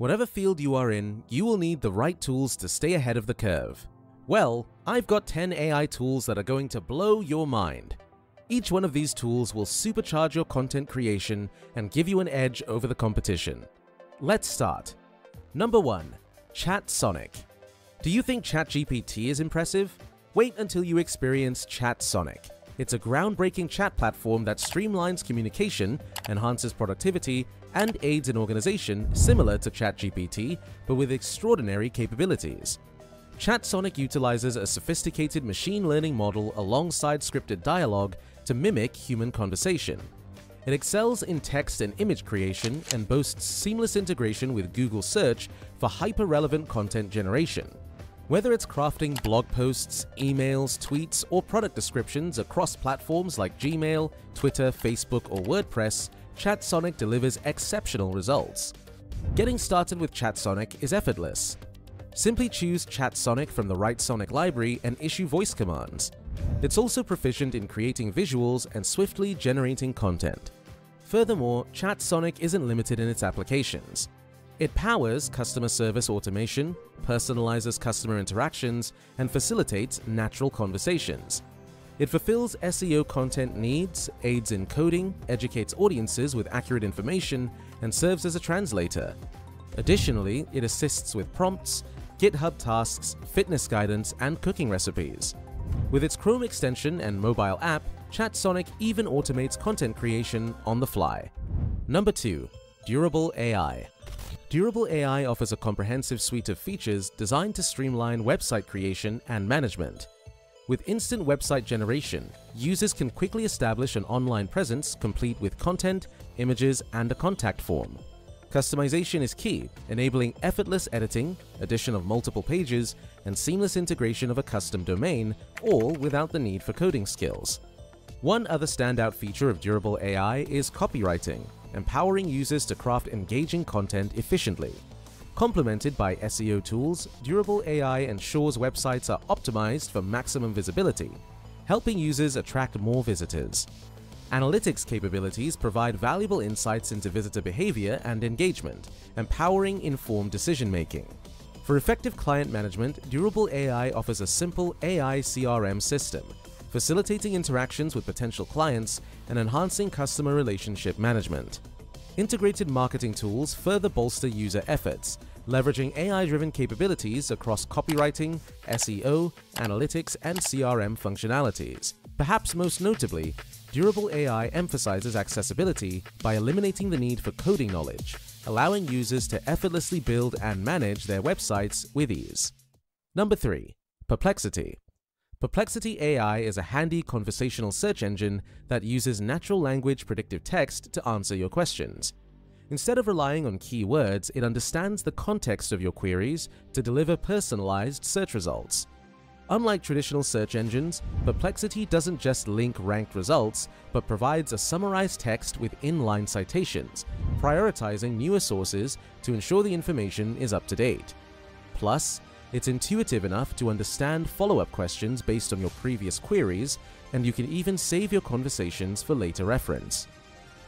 Whatever field you are in, you will need the right tools to stay ahead of the curve. Well, I've got 10 AI tools that are going to blow your mind. Each one of these tools will supercharge your content creation and give you an edge over the competition. Let's start. Number 1. Chatsonic. Do you think ChatGPT is impressive? Wait until you experience Chatsonic. It's a groundbreaking chat platform that streamlines communication, enhances productivity, and aids an organization similar to ChatGPT, but with extraordinary capabilities. Chatsonic utilizes a sophisticated machine learning model alongside scripted dialogue to mimic human conversation. It excels in text and image creation and boasts seamless integration with Google Search for hyper-relevant content generation. Whether it's crafting blog posts, emails, tweets, or product descriptions across platforms like Gmail, Twitter, Facebook, or WordPress, Chatsonic delivers exceptional results. Getting started with Chatsonic is effortless. Simply choose Chatsonic from the WriteSonic library and issue voice commands. It's also proficient in creating visuals and swiftly generating content. Furthermore, Chatsonic isn't limited in its applications. It powers customer service automation, personalizes customer interactions, and facilitates natural conversations. It fulfills SEO content needs, aids in coding, educates audiences with accurate information, and serves as a translator. Additionally, it assists with prompts, GitHub tasks, fitness guidance, and cooking recipes. With its Chrome extension and mobile app, Chatsonic even automates content creation on the fly. Number 2. Durable AI. Durable AI offers a comprehensive suite of features designed to streamline website creation and management. With instant website generation, users can quickly establish an online presence complete with content, images, and a contact form. Customization is key, enabling effortless editing, addition of multiple pages, and seamless integration of a custom domain, all without the need for coding skills. One other standout feature of Durable AI is copywriting, empowering users to craft engaging content efficiently. Complemented by SEO tools, Durable AI ensures websites are optimized for maximum visibility, helping users attract more visitors. Analytics capabilities provide valuable insights into visitor behavior and engagement, empowering informed decision-making. For effective client management, Durable AI offers a simple AI CRM system, facilitating interactions with potential clients and enhancing customer relationship management. Integrated marketing tools further bolster user efforts, leveraging AI-driven capabilities across copywriting, SEO, analytics, and CRM functionalities. Perhaps most notably, Durable AI emphasizes accessibility by eliminating the need for coding knowledge, allowing users to effortlessly build and manage their websites with ease. Number 3. Perplexity. Perplexity AI is a handy conversational search engine that uses natural language predictive text to answer your questions. Instead of relying on keywords, it understands the context of your queries to deliver personalized search results. Unlike traditional search engines, Perplexity doesn't just link ranked results, but provides a summarized text with inline citations, prioritizing newer sources to ensure the information is up to date. Plus, it's intuitive enough to understand follow-up questions based on your previous queries, and you can even save your conversations for later reference.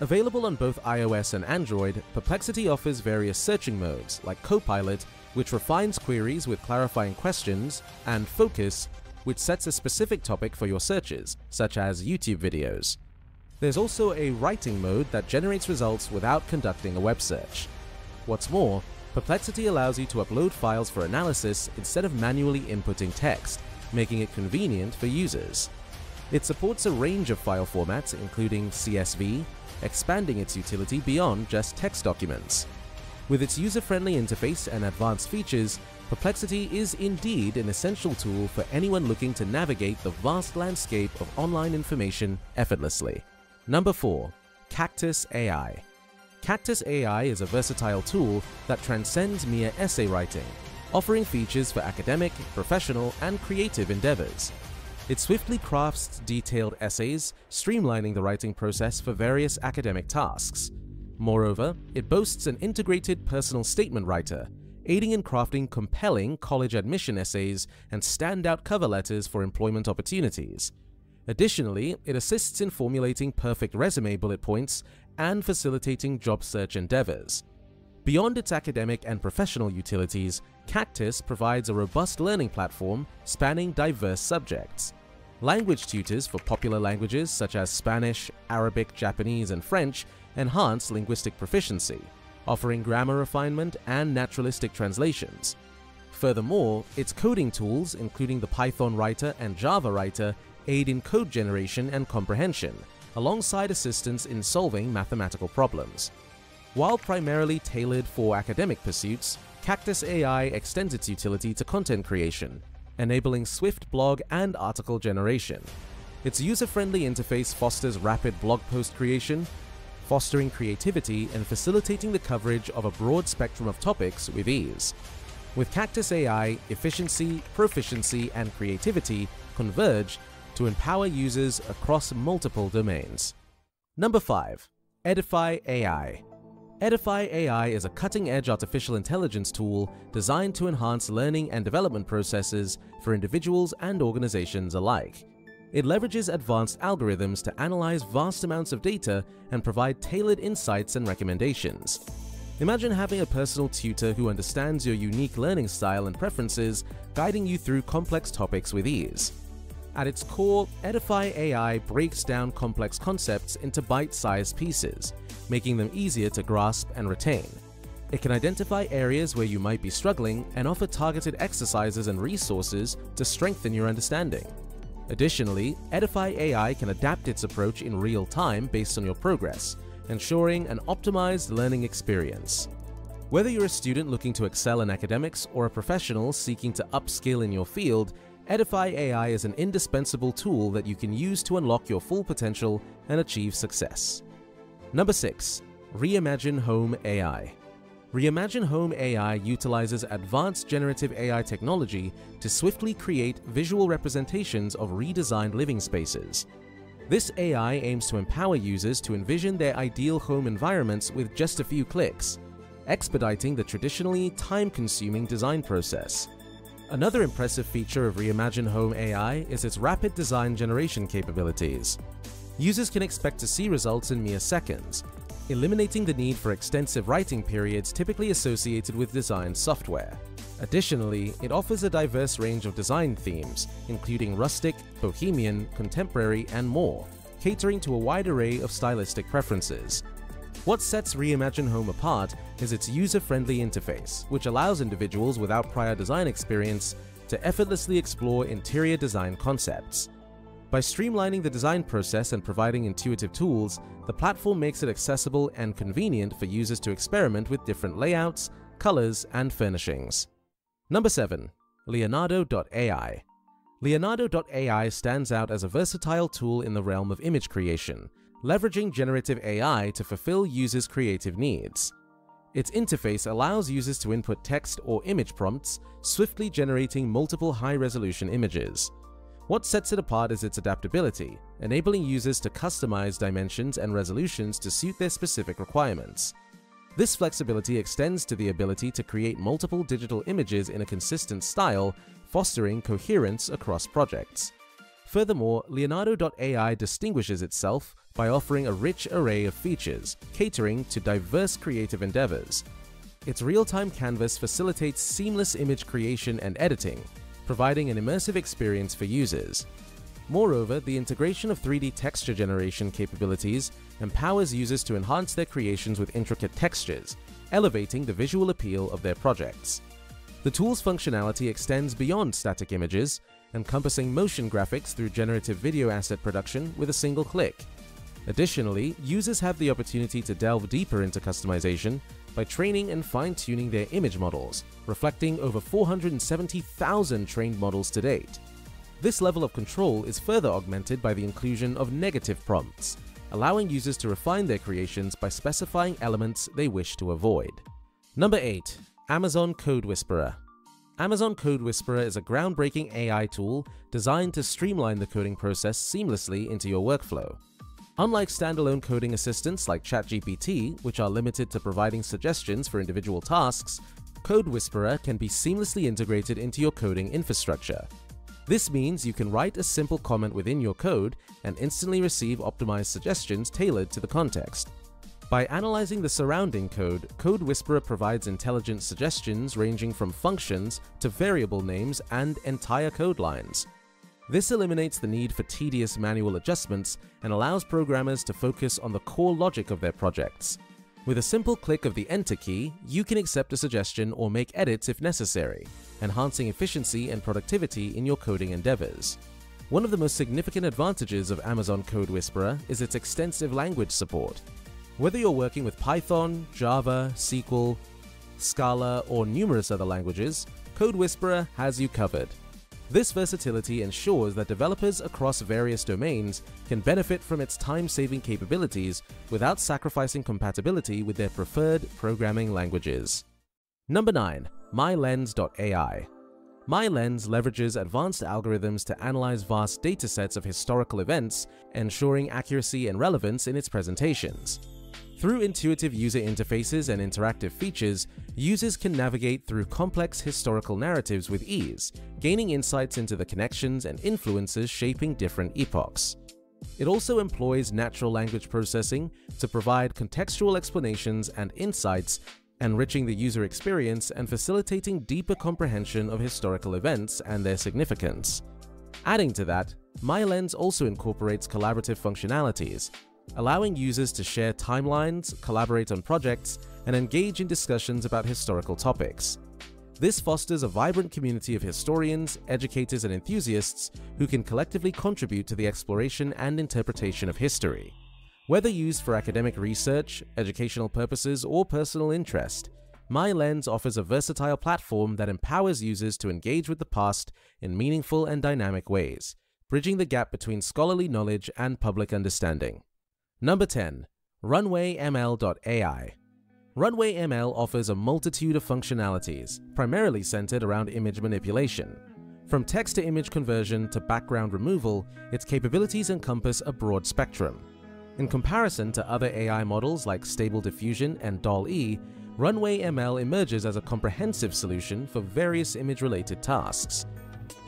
Available on both iOS and Android, Perplexity offers various searching modes, like Copilot, which refines queries with clarifying questions, and Focus, which sets a specific topic for your searches, such as YouTube videos. There's also a writing mode that generates results without conducting a web search. What's more, Perplexity allows you to upload files for analysis instead of manually inputting text, making it convenient for users. It supports a range of file formats, including CSV, expanding its utility beyond just text documents. With its user-friendly interface and advanced features, Perplexity is indeed an essential tool for anyone looking to navigate the vast landscape of online information effortlessly. Number 4. Caktus AI. Caktus AI is a versatile tool that transcends mere essay writing, offering features for academic, professional, and creative endeavors. It swiftly crafts detailed essays, streamlining the writing process for various academic tasks. Moreover, it boasts an integrated personal statement writer, aiding in crafting compelling college admission essays and standout cover letters for employment opportunities. Additionally, it assists in formulating perfect resume bullet points and facilitating job search endeavors. Beyond its academic and professional utilities, Cactus provides a robust learning platform spanning diverse subjects. Language tutors for popular languages such as Spanish, Arabic, Japanese, and French enhance linguistic proficiency, offering grammar refinement and naturalistic translations. Furthermore, its coding tools, including the Python Writer and Java Writer, aid in code generation and comprehension, alongside assistance in solving mathematical problems. While primarily tailored for academic pursuits, Caktus AI extends its utility to content creation, enabling swift blog and article generation. Its user-friendly interface fosters rapid blog post creation, fostering creativity and facilitating the coverage of a broad spectrum of topics with ease. With Caktus AI, efficiency, proficiency, and creativity converge to empower users across multiple domains. Number 5. Edify AI. Edify AI is a cutting-edge artificial intelligence tool designed to enhance learning and development processes for individuals and organizations alike. It leverages advanced algorithms to analyze vast amounts of data and provide tailored insights and recommendations. Imagine having a personal tutor who understands your unique learning style and preferences, guiding you through complex topics with ease. At its core, Edify AI breaks down complex concepts into bite-sized pieces, making them easier to grasp and retain. It can identify areas where you might be struggling and offer targeted exercises and resources to strengthen your understanding. Additionally, Edify AI can adapt its approach in real time based on your progress, ensuring an optimized learning experience. Whether you're a student looking to excel in academics or a professional seeking to upskill in your field, Edify AI is an indispensable tool that you can use to unlock your full potential and achieve success. Number 6. Reimagine Home AI. Reimagine Home AI utilizes advanced generative AI technology to swiftly create visual representations of redesigned living spaces. This AI aims to empower users to envision their ideal home environments with just a few clicks, expediting the traditionally time-consuming design process. Another impressive feature of Reimagine Home AI is its rapid design generation capabilities. Users can expect to see results in mere seconds, eliminating the need for extensive writing periods typically associated with design software. Additionally, it offers a diverse range of design themes, including rustic, bohemian, contemporary, and more, catering to a wide array of stylistic preferences. What sets Reimagine Home apart is its user-friendly interface, which allows individuals without prior design experience to effortlessly explore interior design concepts. By streamlining the design process and providing intuitive tools, the platform makes it accessible and convenient for users to experiment with different layouts, colors, and furnishings. Number 7. Leonardo.ai. Leonardo.ai stands out as a versatile tool in the realm of image creation, leveraging generative AI to fulfill users' creative needs. Its interface allows users to input text or image prompts, swiftly generating multiple high-resolution images. What sets it apart is its adaptability, enabling users to customize dimensions and resolutions to suit their specific requirements. This flexibility extends to the ability to create multiple digital images in a consistent style, fostering coherence across projects. Furthermore, Leonardo.ai distinguishes itself by offering a rich array of features, catering to diverse creative endeavors. Its real-time canvas facilitates seamless image creation and editing, providing an immersive experience for users. Moreover, the integration of 3D texture generation capabilities empowers users to enhance their creations with intricate textures, elevating the visual appeal of their projects. The tool's functionality extends beyond static images, encompassing motion graphics through generative video asset production with a single click. Additionally, users have the opportunity to delve deeper into customization by training and fine-tuning their image models, reflecting over 470,000 trained models to date. This level of control is further augmented by the inclusion of negative prompts, allowing users to refine their creations by specifying elements they wish to avoid. Number 8. Amazon CodeWhisperer. Amazon CodeWhisperer is a groundbreaking AI tool designed to streamline the coding process seamlessly into your workflow. Unlike standalone coding assistants like ChatGPT, which are limited to providing suggestions for individual tasks, CodeWhisperer can be seamlessly integrated into your coding infrastructure. This means you can write a simple comment within your code and instantly receive optimized suggestions tailored to the context. By analyzing the surrounding code, CodeWhisperer provides intelligent suggestions ranging from functions to variable names and entire code lines. This eliminates the need for tedious manual adjustments and allows programmers to focus on the core logic of their projects. With a simple click of the Enter key, you can accept a suggestion or make edits if necessary, enhancing efficiency and productivity in your coding endeavors. One of the most significant advantages of Amazon CodeWhisperer is its extensive language support. Whether you're working with Python, Java, SQL, Scala, or numerous other languages, CodeWhisperer has you covered. This versatility ensures that developers across various domains can benefit from its time-saving capabilities without sacrificing compatibility with their preferred programming languages. Number 9. MyLens.ai. MyLens leverages advanced algorithms to analyze vast datasets of historical events, ensuring accuracy and relevance in its presentations. Through intuitive user interfaces and interactive features, users can navigate through complex historical narratives with ease, gaining insights into the connections and influences shaping different epochs. It also employs natural language processing to provide contextual explanations and insights, enriching the user experience and facilitating deeper comprehension of historical events and their significance. Adding to that, MyLens also incorporates collaborative functionalities, allowing users to share timelines, collaborate on projects, and engage in discussions about historical topics. This fosters a vibrant community of historians, educators, and enthusiasts who can collectively contribute to the exploration and interpretation of history. Whether used for academic research, educational purposes, or personal interest, MyLens offers a versatile platform that empowers users to engage with the past in meaningful and dynamic ways, bridging the gap between scholarly knowledge and public understanding. Number 10. RunwayML.AI. RunwayML offers a multitude of functionalities, primarily centered around image manipulation. From text-to-image conversion to background removal, its capabilities encompass a broad spectrum. In comparison to other AI models like Stable Diffusion and DALL-E, RunwayML emerges as a comprehensive solution for various image-related tasks.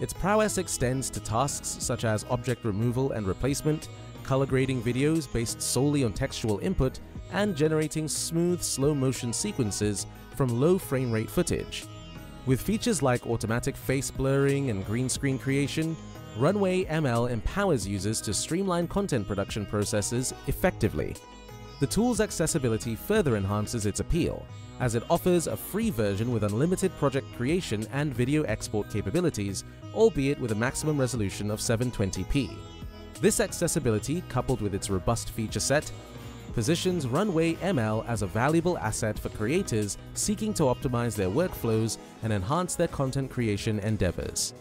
Its prowess extends to tasks such as object removal and replacement, color grading videos based solely on textual input, and generating smooth slow-motion sequences from low frame rate footage. With features like automatic face blurring and green screen creation, RunwayML empowers users to streamline content production processes effectively. The tool's accessibility further enhances its appeal, as it offers a free version with unlimited project creation and video export capabilities, albeit with a maximum resolution of 720p. This accessibility, coupled with its robust feature set, positions RunwayML as a valuable asset for creators seeking to optimize their workflows and enhance their content creation endeavors.